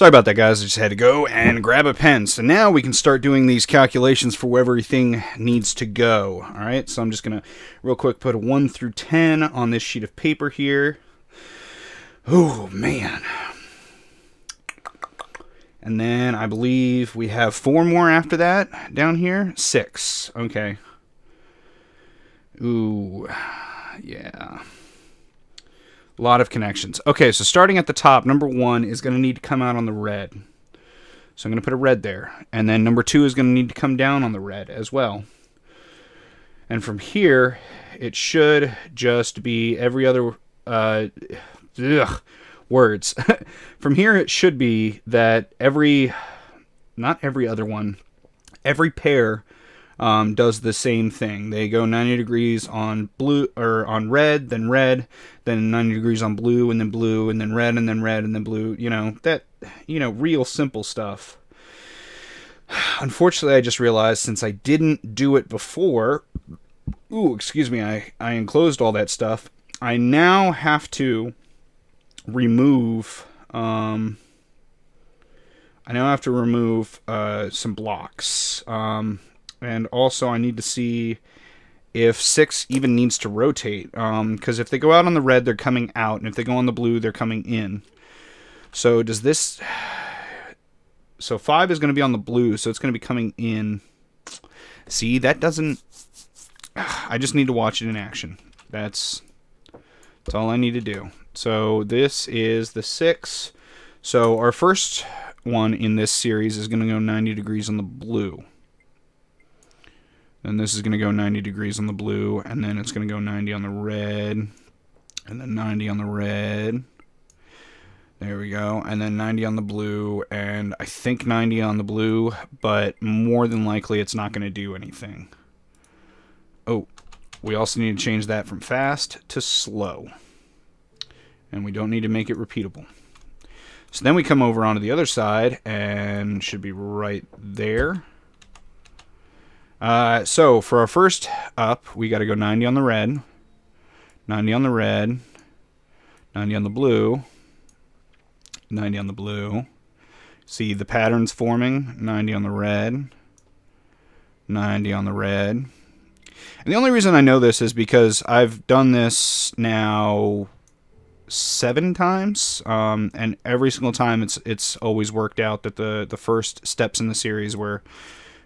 Sorry about that, guys. I just had to go and grab a pen. So now we can start doing these calculations for where everything needs to go. All right, so I'm just going to real quick put a 1 through 10 on this sheet of paper here. Oh, man. And then I believe we have 4 more after that down here. 6. Okay. Ooh, yeah. A lot of connections. Okay, so starting at the top, number 1 is going to need to come out on the red. So I'm going to put a red there. And then number 2 is going to need to come down on the red as well. And from here, it should just be every other... words. From here, it should be that every... Not every other one. Every pair... does the same thing. They go 90 degrees on blue, or on red, then 90 degrees on blue, and then red, and then red, and then blue. You know, that, you know, real simple stuff. Unfortunately, I just realized since I didn't do it before, ooh, excuse me, I enclosed all that stuff. I now have to remove, some blocks. And also, I need to see if 6 even needs to rotate. Because if they go out on the red, they're coming out. And if they go on the blue, they're coming in. So does this... So 5 is going to be on the blue, so it's going to be coming in. See, that doesn't... I just need to watch it in action. That's all I need to do. So this is the 6. So our first one in this series is going to go 90 degrees on the blue. And this is going to go 90 degrees on the blue, and then it's going to go 90 on the red, and then 90 on the red. There we go. And then 90 on the blue, and I think 90 on the blue, but more than likely it's not going to do anything. Oh, we also need to change that from fast to slow. And we don't need to make it repeatable. So then we come over onto the other side, and should be right there. So for our first up, we got to go 90 on the red, 90 on the red, 90 on the blue, 90 on the blue. See the patterns forming, 90 on the red, 90 on the red. And the only reason I know this is because I've done this now 7 times, and every single time it's always worked out that the first steps in the series were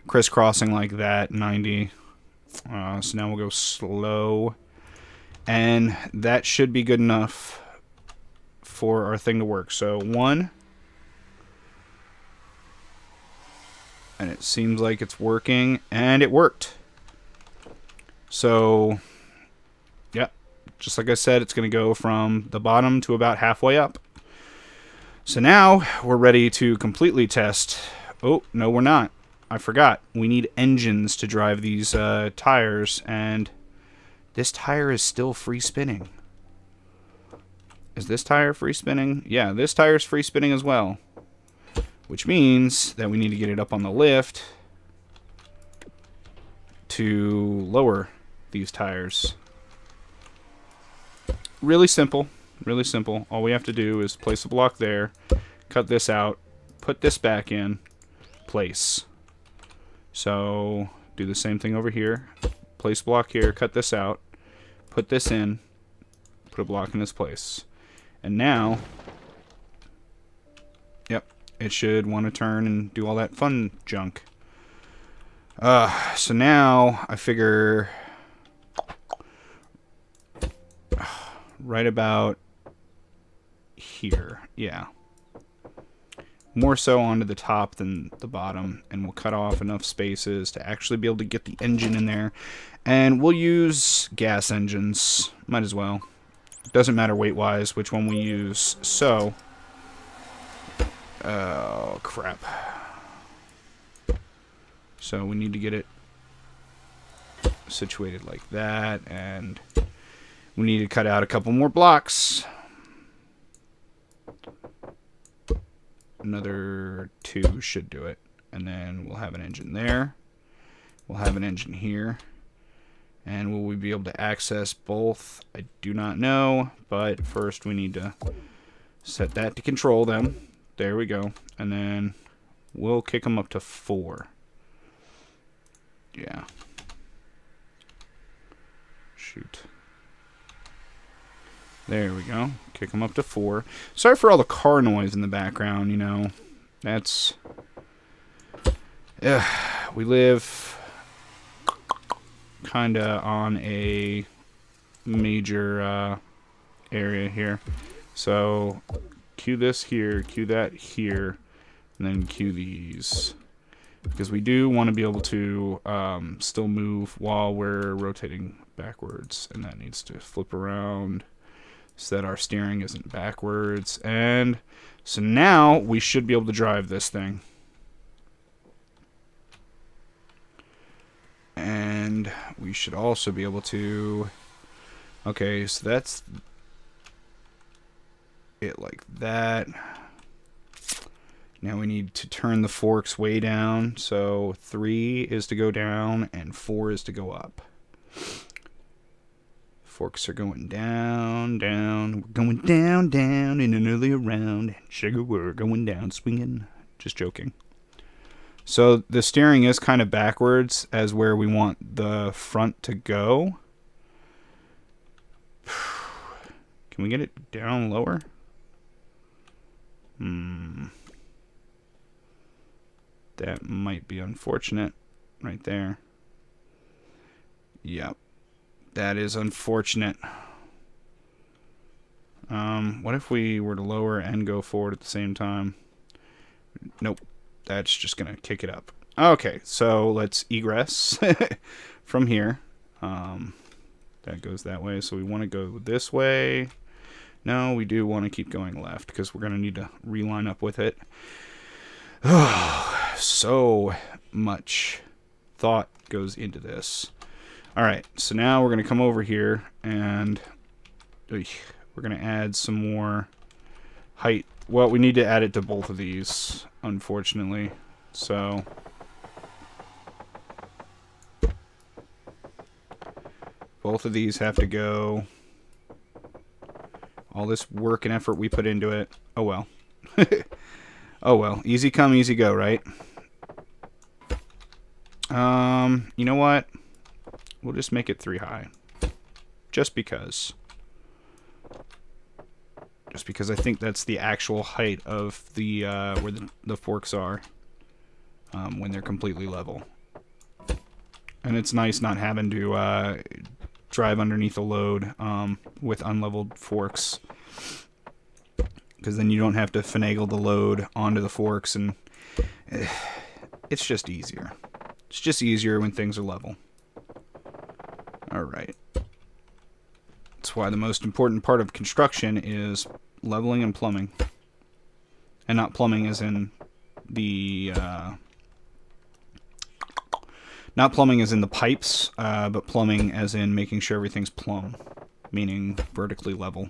crisscrossing like that, 90. So now we'll go slow. And that should be good enough for our thing to work. So 1. And it seems like it's working. And it worked. So, yeah. Just like I said, it's going to go from the bottom to about halfway up. So now we're ready to completely test. Oh, no, we're not. I forgot. We need engines to drive these tires, and this tire is still free spinning. Is this tire free spinning? Yeah, this tire is free spinning as well, which means that we need to get it up on the lift to lower these tires. Really simple. Really simple. All we have to do is place a block there, cut this out, put this back in place. So, do the same thing over here. Place block here, cut this out, put this in, put a block in this place. And now, yep, it should want to turn and do all that fun junk. So now, I figure right about here, yeah. More so onto the top than the bottom, and we'll cut off enough spaces to actually be able to get the engine in there. And we'll use gas engines. Might as well. It doesn't matter weight-wise which one we use. So, oh, crap. So we need to get it situated like that, and we need to cut out a couple more blocks. Another 2 should do it. And then we'll have an engine there. We'll have an engine here. And will we be able to access both? I do not know. But first we need to set that to control them. There we go. And then we'll kick them up to 4. Yeah. Shoot. There we go. Kick them up to 4. Sorry for all the car noise in the background, you know. That's... we live kind of on a major area here. So, cue this here, cue that here, and then cue these. Because we do want to be able to still move while we're rotating backwards. And that needs to flip around so that our steering isn't backwards. And so now we should be able to drive this thing. And we should also be able to... Okay, so that's it like that. Now we need to turn the forks way down. So 3 is to go down and 4 is to go up. Forks are going down, down. We're going down, down in an earlier round. Sugar, we're going down, swinging. Just joking. So the steering is kind of backwards as where we want the front to go. Can we get it down lower? That might be unfortunate right there. Yep. That is unfortunate. What if we were to lower and go forward at the same time? Nope. That's just going to kick it up. Okay, so let's egress from here. That goes that way, so we want to go this way. No, we do want to keep going left because we're going to need to reline up with it. Oh, so much thought goes into this. All right, so now we're going to come over here and we're going to add some more height. Well, we need to add it to both of these, unfortunately. So... both of these have to go. All this work and effort we put into it. Oh well. Oh well. Easy come, easy go, right? You know what? We'll just make it 3 high. Just because. Just because I think that's the actual height of the where the forks are when they're completely level. And it's nice not having to drive underneath a load with unleveled forks, because then you don't have to finagle the load onto the forks, and it's just easier. It's just easier when things are level. Alright. That's why the most important part of construction is leveling and plumbing. And not plumbing as in the... not plumbing as in the pipes, but plumbing as in making sure everything's plumb, meaning vertically level.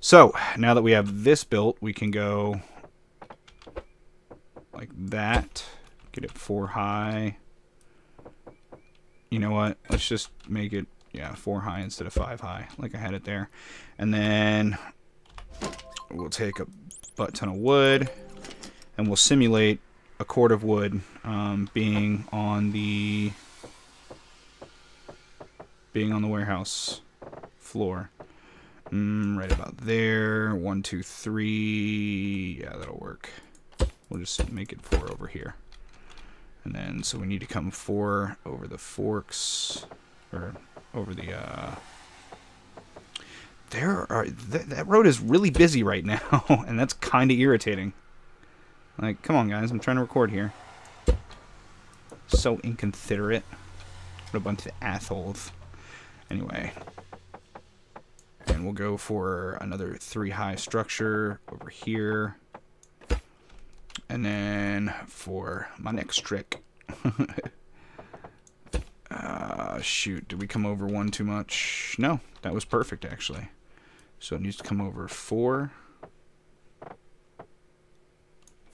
So, now that we have this built, we can go like that, get it 4 high. You know what? Let's just make it, yeah, 4 high instead of 5 high, like I had it there. And then we'll take a butt ton of wood, and we'll simulate a cord of wood being on the warehouse floor. Right about there. 1, 2, 3. Yeah, that'll work. We'll just make it 4 over here. And then, so we need to come 4 over the forks, or over the, that road is really busy right now, and that's kind of irritating. Like, come on, guys. I'm trying to record here. So inconsiderate. What a bunch of assholes. Anyway. And we'll go for another 3 high structure over here. And then for my next trick. Shoot. Did we come over 1 too much? No. That was perfect, actually. So it needs to come over 4.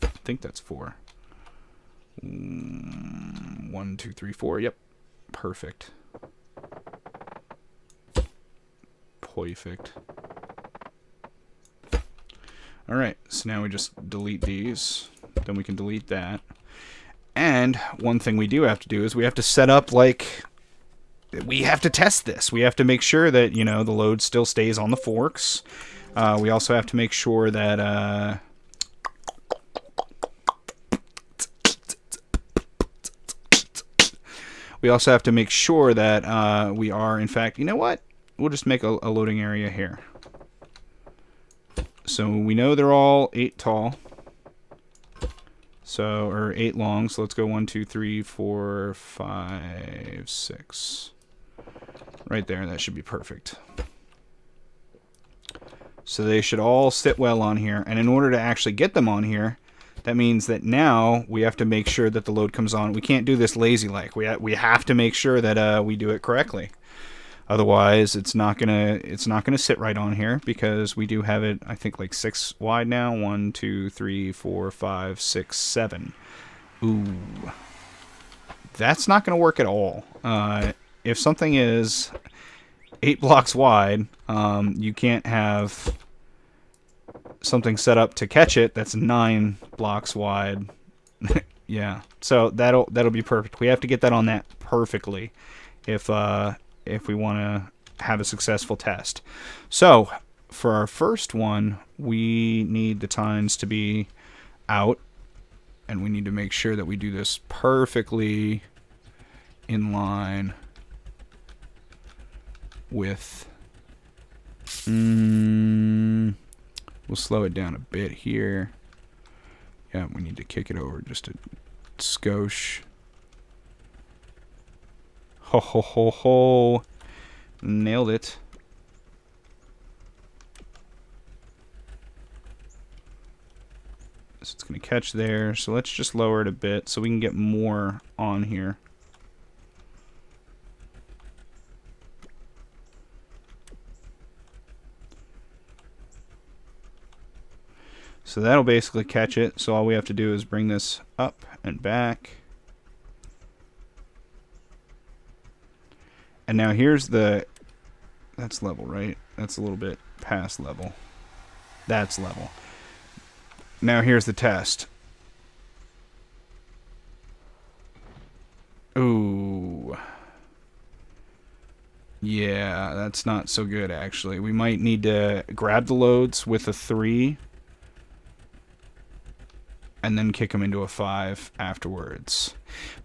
I think that's 4. 1, 2, 3, 4. Yep. Perfect. Perfect. All right, so now we just delete these. Then we can delete that. And one thing we do have to do is we have to set up, like, we have to test this. We have to make sure that, you know, the load still stays on the forks. We also have to make sure that we are, in fact, you know what? We'll just make a loading area here. So we know they're all 8 tall. So, or 8 long. So let's go 1, 2, 3, 4, 5, 6. Right there. That should be perfect. So they should all sit well on here. And in order to actually get them on here, that means that now we have to make sure that the load comes on. We can't do this lazy-like. We have to make sure that we do it correctly. Otherwise, it's not gonna sit right on here because we do have it. I think like 6 wide now. 1, 2, 3, 4, 5, 6, 7. Ooh, that's not gonna work at all. If something is 8 blocks wide, you can't have something set up to catch it that's 9 blocks wide. Yeah, so that'll be perfect. We have to get that on that perfectly if we want to have a successful test. So for our first one, we need the tines to be out, and we need to make sure that we do this perfectly in line with... we'll slow it down a bit here. Yeah, we need to kick it over just a skosh. Ho, ho, ho, ho. Nailed it. So it's going to catch there. So let's just lower it a bit so we can get more on here. So that'll basically catch it. So all we have to do is bring this up and back. And now here's the... That's level, right? That's a little bit past level. That's level. Now here's the test. Ooh. Yeah, that's not so good, actually. We might need to grab the loads with a 3... and then kick them into a 5 afterwards.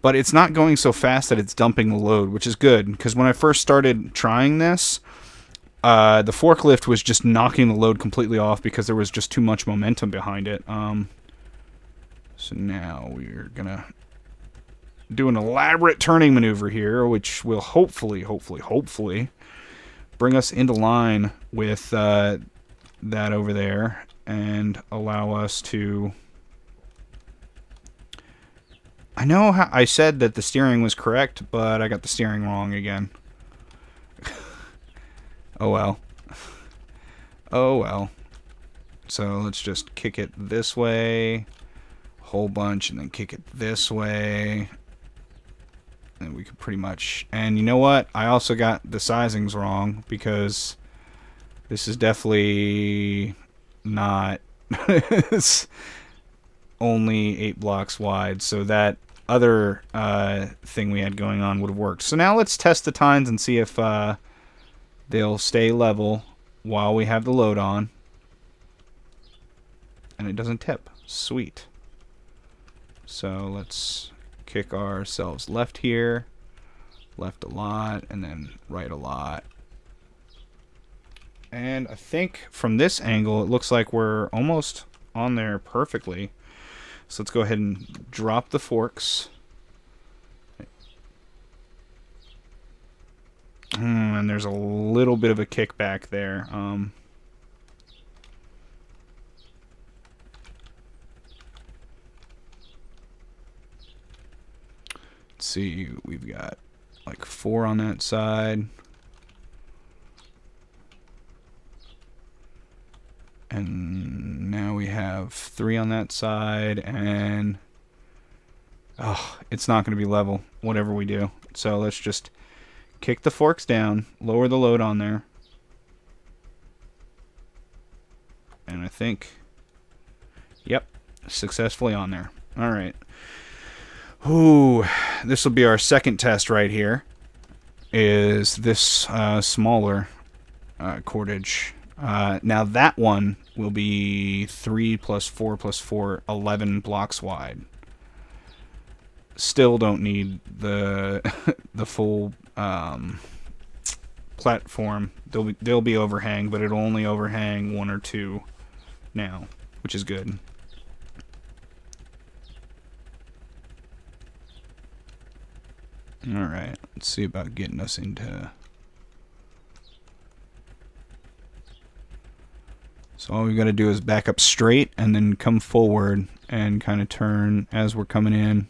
But it's not going so fast that it's dumping the load, which is good, because when I first started trying this, the forklift was just knocking the load completely off because there was just too much momentum behind it. So now we're gonna do an elaborate turning maneuver here, which will hopefully bring us into line with that over there and allow us to... I know how I said that the steering was correct, but I got the steering wrong again. Oh well. Oh well. So let's just kick it this way. Whole bunch, and then kick it this way. And we could pretty much... And you know what? I also got the sizings wrong, because this is definitely not... only 8 blocks wide, so that other thing we had going on would have worked. So now let's test the tines and see if they'll stay level while we have the load on. And it doesn't tip. Sweet. So let's kick ourselves left here, left a lot, and then right a lot. And I think from this angle, it looks like we're almost on there perfectly. So let's go ahead and drop the forks. And there's a little bit of a kickback there. Let's see, we've got like 4 on that side. And now we have 3 on that side, and it's not going to be level, whatever we do. So let's just kick the forks down, lower the load on there. And I think Yep, successfully on there. All right. Ooh, this will be our second test right here. Is this smaller cordage. Now that one will be 3 plus 4, 11 blocks wide. Still don't need the the full platform. They'll be overhang, but it'll only overhang 1 or 2 now, which is good. All right, let's see about getting us into. So all we've got to do is back up straight and then come forward and kind of turn as we're coming in.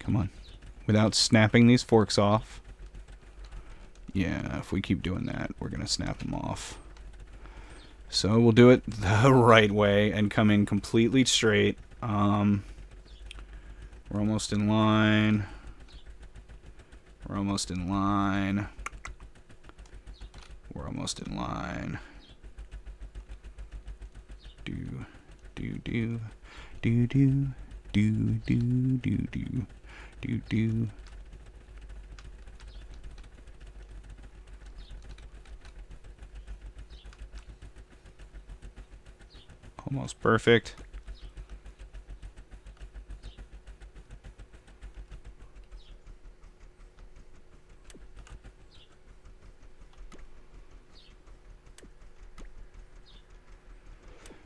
Come on. Without snapping these forks off. Yeah, if we keep doing that, we're going to snap them off. So we'll do it the right way and come in completely straight. We're almost in line. We're almost in line. We're almost in line. Do, do, do, do, do, do, do, do, do, do, do. Almost perfect.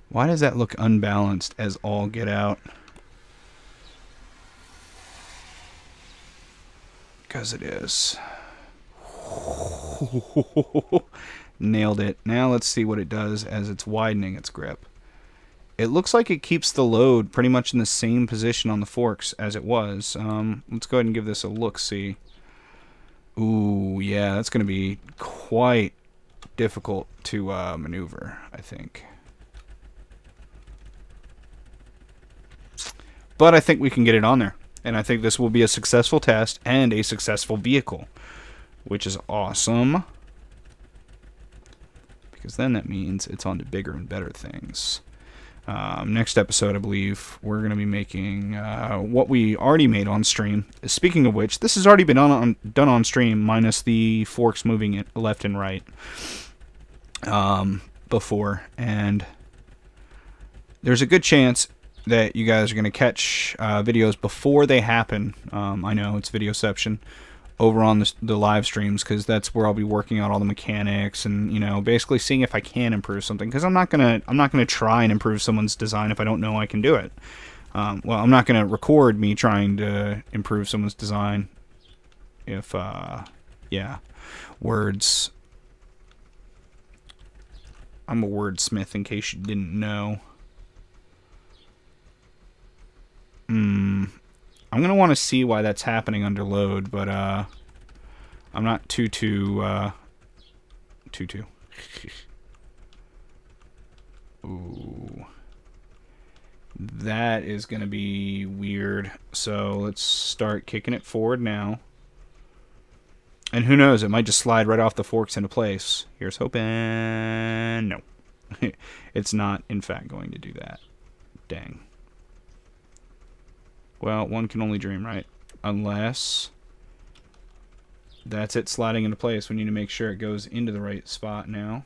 Why does that look unbalanced as all get out? Because it is. Nailed it. Now let's see what it does as it's widening its grip. It looks like it keeps the load pretty much in the same position on the forks as it was. Let's go ahead and give this a look-see. Ooh, yeah, that's going to be quite difficult to maneuver, I think. But I think we can get it on there. And I think this will be a successful test and a successful vehicle, which is awesome. Because then that means it's on to bigger and better things. Next episode, I believe, we're going to be making what we already made on stream. Speaking of which, this has already been done on stream, minus the forks moving it left and right before. And there's a good chance that you guys are going to catch videos before they happen. I know it's videoception over on the live streams, because that's where I'll be working out all the mechanics and, you know, basically seeing if I can improve something, because I'm not gonna try and improve someone's design if I don't know I can do it. Well, I'm not gonna record me trying to improve someone's design if yeah, words. I'm a wordsmith, in case you didn't know. I'm going to want to see why that's happening under load, but I'm not too. Ooh. That is going to be weird. So let's start kicking it forward now. And who knows, it might just slide right off the forks into place. Here's hoping. No. It's not, in fact, going to do that. Dang. Well, one can only dream, right? Unless that's it sliding into place. We need to make sure it goes into the right spot now.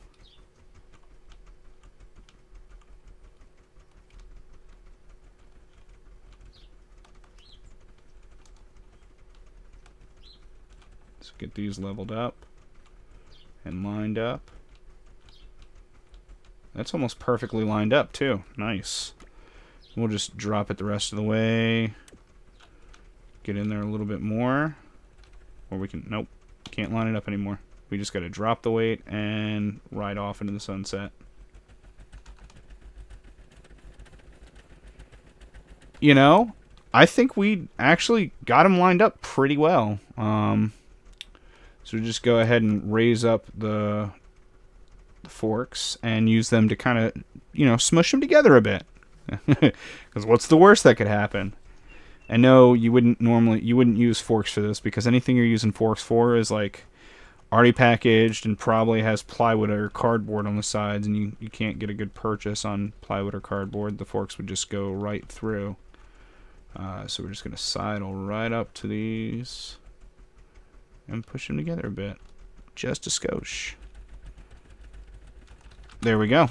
Let's get these leveled up and lined up. That's almost perfectly lined up, too. Nice. We'll just drop it the rest of the way. Get in there a little bit more. Or we can... Nope. Can't line it up anymore. We just got to drop the weight and ride off into the sunset. You know, I think we actually got them lined up pretty well. So just go ahead and raise up the forks and use them to kind of, you know, smush them together a bit. Because what's the worst that could happen? And no, you wouldn't use forks for this, because anything you're using forks for is like already packaged and probably has plywood or cardboard on the sides, and you can't get a good purchase on plywood or cardboard. The forks would just go right through. So we're just going to sidle right up to these and push them together a bit. Just a skosh. There we go.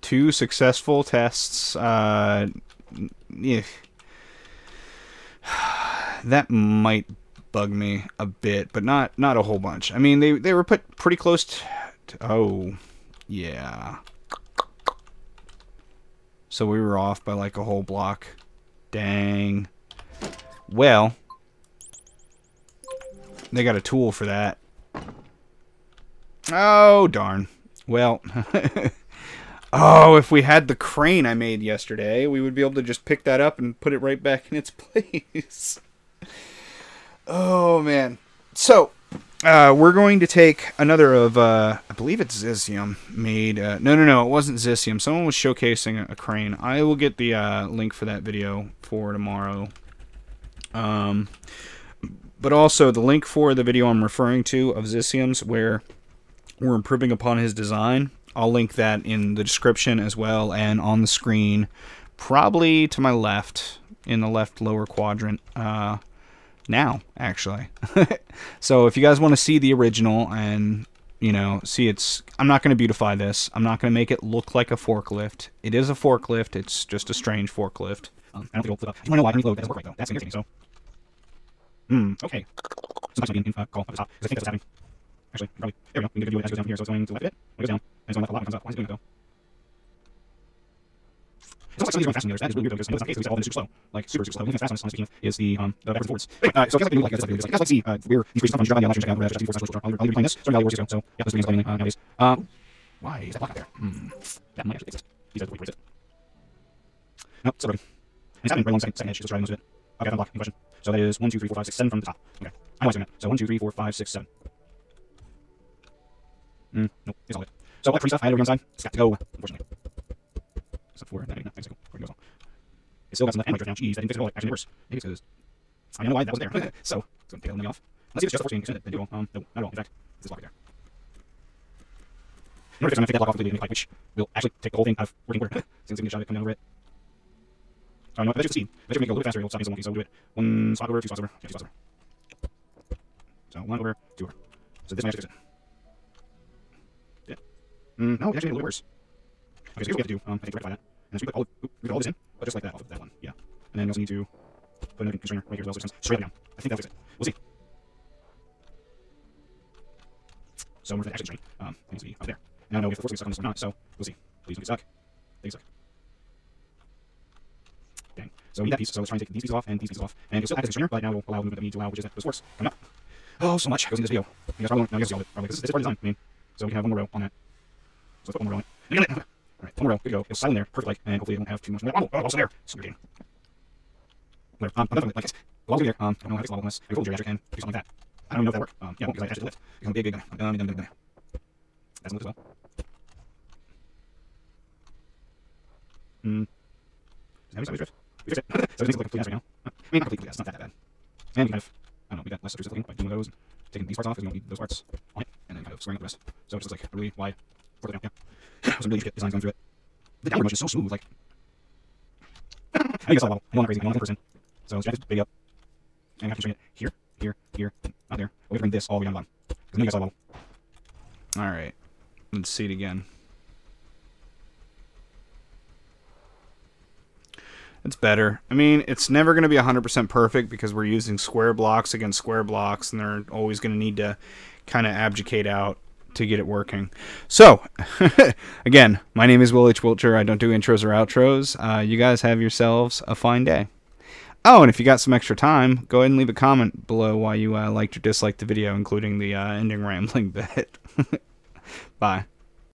Two successful tests. Yeah. That might bug me a bit, but not a whole bunch. I mean, they were put pretty close to... Oh, yeah. So we were off by like a whole block. Dang. Well, they got a tool for that. Oh, darn. Well, oh, if we had the crane I made yesterday, we would be able to just pick that up and put it right back in its place. Oh, man. So, we're going to take another of, I believe it's Zizium made. No, it wasn't Zizium. Someone was showcasing a crane. I will get the link for that video for tomorrow. But also, the link for the video I'm referring to of Zizium's, where we're improving upon his design, I'll link that in the description as well, and on the screen, probably to my left, in the left lower quadrant, now, actually. So if you guys want to see the original and, you know, see it's... I'm not going to beautify this. I'm not going to make it look like a forklift. It is a forklift. It's just a strange forklift. I don't think it'll flip up. You want to know why I need to load? It doesn't work right, though. That's interesting, so... okay. Sometimes I'm being call off the top, because I think that's what's happening. Actually, probably... There we go. We can do it as it goes down here, so it's going to the left a bit. It goes down. And it's going left a lot. It comes up. Why is it doing it, though? It's not like somebody's going faster than the others. That is really weird, because in the case, all of them is super slow. Like, super slow. The only thing that's fast on is the backwards and forwards. Anyway, so if you guys like the new, like, this, if you guys like to see weird, these crazy stuff on Java, I'll check out the I'll be playing this. Sorry, I'll be playing this. So, yeah, this is playing nowadays. Why is that block out there? That might actually exist. He says, wait, where is it? Nope, it's broken. And it's happening right along the second edge. Just try to move it. Okay, that block, any question? So that is 1, 2, 3, 4, 5, 6, 7 from the top. Okay. I know what's doing that. So 1, 2, 3, 4, 5, 6, 7. Nope, it's all it. So that free stuff I had over on the side, it's got to go, unfortunately. Except for that, thanks, it goes on. It still got some left end right now. Jeez, that didn't fix it all. Actually, worse. Maybe it's because I don't know why that wasn't there. So, it's going to take a little off. Let's see if it's just the 14, isn't it? They do all. No, not at all. In fact, it's this block right there. In order to fix it, I'm going to take that block off completely, which will actually take the whole thing out of working order. Since it's going to shot it coming down over it. I know, I bet you can see. I bet you make it a little bit faster. It'll stop me so wonky, so we'll do it. One slot over, two slots over, yeah, two slots over. So, one over, two over. So, this might actually fix it. No, it actually made it a little worse. Okay, so here's what we have to do. I think to rectify that. And so we put all this in, but just like that off of that one. Yeah. And then we also need to put another constrainer right here as well, so it comes straight down. I think that'll fix it. We'll see. So we're going to actually constrain. It needs to be up there. Now I know if the force gets stuck on this or not, so we'll see. Please don't get stuck. They get stuck. Dang. So we need that piece, so let's try and take these pieces off and these pieces off. And it'll still act as a constrainer, but now we'll allow the movement that we need to allow, which is that this force coming up. Oh, so much goes into this video. You guys probably won't, now you guys see all of it. Probably, this is part of the design. I mean, so we can have one more row on that. So let's put one more row on it. All right, one more row. Good go. It'll slide in there, perfect like, and hopefully it won't have too much. Oh, also there. Super game. Whatever. Another thing like this. The wall's gonna be there. I don't know how to fix the wall unless I control the geriatric and do something like that. I don't even know if that'll work. Yeah, it won't because I attached it to the lift. It's gonna be big, big. Done. That's not as well. Does it have any sideways drift? We fixed it. So it makes it look like a complete mess right now. I mean, not complete, but it's not that bad. And we kind of, I don't know, we got less obtrusive looking by doing those and taking these parts off because we don't need those parts on it, and then kind of squaring up the rest. So it just looks like a really wide. Down, yeah. Some really shit designs going through it. The downward motion is so smooth, like... I guess I'll wobble. I'm not crazy. I'm not a person. So let's just big up. And I have to bring it here, here, here, not there. We're going to bring this all the way down the bottom. Because then you guys all wobble. Alright. Let's see it again. It's better. I mean, it's never going to be 100% perfect because we're using square blocks against square blocks, and they're always going to need to kind of abdicate out to get it working. So, again, my name is Will H. Wilt Jr. I don't do intros or outros. You guys have yourselves a fine day. Oh, and if you got some extra time, go ahead and leave a comment below why you liked or disliked the video, including the ending rambling bit. Bye.